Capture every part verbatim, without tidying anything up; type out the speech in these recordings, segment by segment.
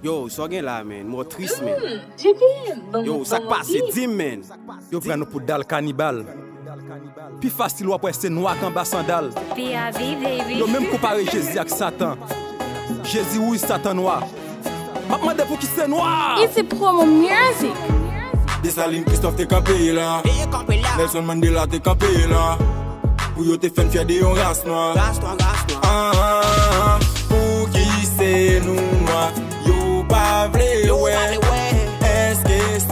Yo, so gen la men, moi triste men. Mm, yo, ça passe dix men. Yo prend nous pour dal cannibal. Puis facile ou presse noir en bas sandal. Yo même comparer Jésus avec Satan. Jésus oui, Satan noir. M'a demandé pour qui c'est noir. It's a promo music. Dessalines Christophe t'es campé là. Nelson Mandela t'es campé là. Pour yo t'es fait fier de yon race noire. Ah ah ah. Pour qui c'est nous noir. Est-ce que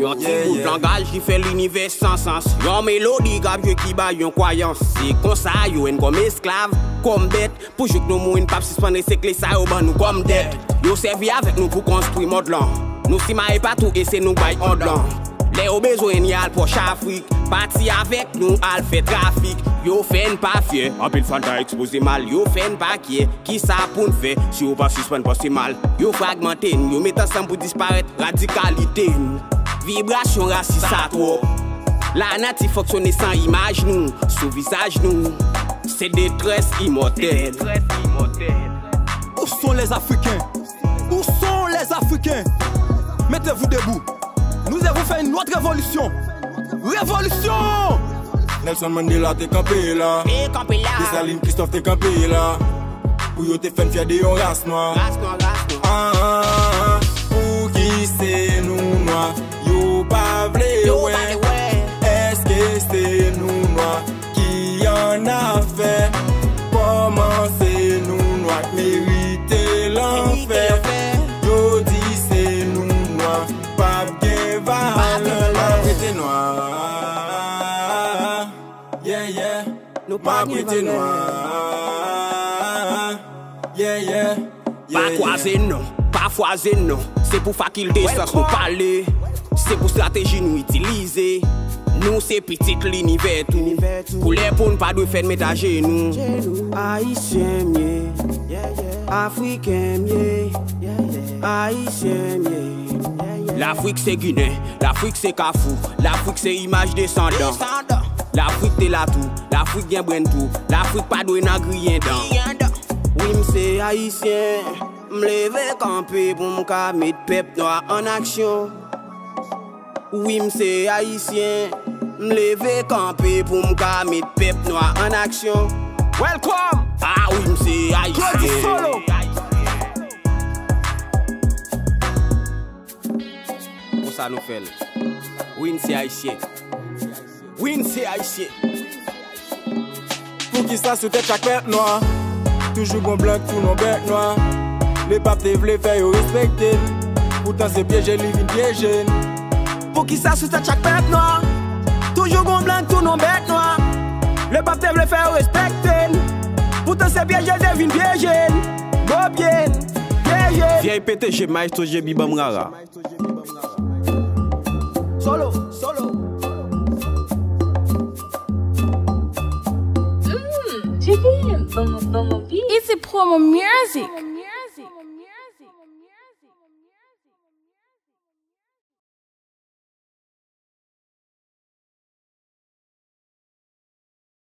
Yon ti bout langage qui fait l'univers sans sens. Yon mélodie Gabriel qui bat yon croyance. C'est comme ça yon en comme esclave, comme bête. Pour jouer que nous mouines pas suspendre c'est que les ça yon ban nous comme dette. Yon servi avec nous pour construire modelant. Nous si maille pas tout et c'est nous baille en blanc. Les au besoin yal pour Afrique. Parti avec nous al fait trafic. Yo fait pas fier, en pile fan ta exposé mal. Yo fait pas qui est, qui ça pour nous faire. Si on pas suspendre pas c'est mal. Yo fragmenté, yo met ensemble pour disparaître. Radicalité, vibration raciste à trop. La natif fonctionne sans image nous, sous visage nous. C'est détresse immortelle. Où sont les Africains? Où sont les Africains? Mettez-vous debout. Nous avons fait une autre révolution. Révolution! Nelson Mandela t'es campé là. Dessalines Christophe t'es campé là. Pour yo t'es fait fier de yon race noire. Ah ah ah. Pour qui c'est nous noirs? Yo pas vle ouais. Est-ce que c'est nous noirs qui en a fait? Comment c'est nous noirs qui mériter l'enfer? Yo dis c'est nous noirs, pas bien valeur. Yeah, yeah, nous pas prêter noir. Yeah, yeah, yeah. Pas croiser non, pas foiser non. C'est pour faculté sans nous parler. C'est pour stratégie nous utiliser. Nous c'est petit l'univers tout. Pour les pour ne pas de faire mettre à genoux. Haïtien mié, Africain mié, Haïtien mié. L'Afrique c'est Guinée, l'Afrique c'est Kafou, l'Afrique c'est image descendant. L'Afrique t'es là tout, l'Afrique bien brenne tout, l'Afrique pas doué n'a grillé dans. Oui m'sais haïtien, m'levé camper pour m'ka mettre pep noir en action. Oui m'sais haïtien, m'levé camper pour m'ka mettre pep noir en action. Welcome! Ah oui m'sais haïtien. Ça nous fait. Win c'est haïtien. Win c'est haïtien. Pour qui ça se tête chaque bête noire. Toujours bon blanc, tout non bête noire. Les papes te vle faire respecter. Pourtant c'est piégé, les vignes piégées. Pour qui ça se tête chaque bête noire. Toujours bon blanc, tout non bête noire. Les papes te vle faire respecter. Pourtant c'est piégé, les vignes piégées. Bon bien, piégé. Vieille pété, j'ai maïsto, j'ai bibam rara. Solo, solo. Mmm, chicken, boom, boom, boom. It's a promo music.